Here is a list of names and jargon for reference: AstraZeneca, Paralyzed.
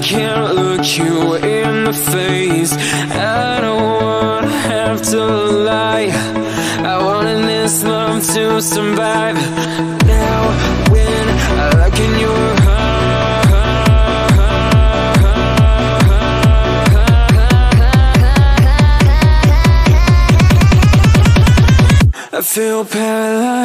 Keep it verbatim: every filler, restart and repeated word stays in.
Can't look you in the face. I don't wanna have to lie. I wanted this love to survive. Now when I look in your heart, I feel paralyzed.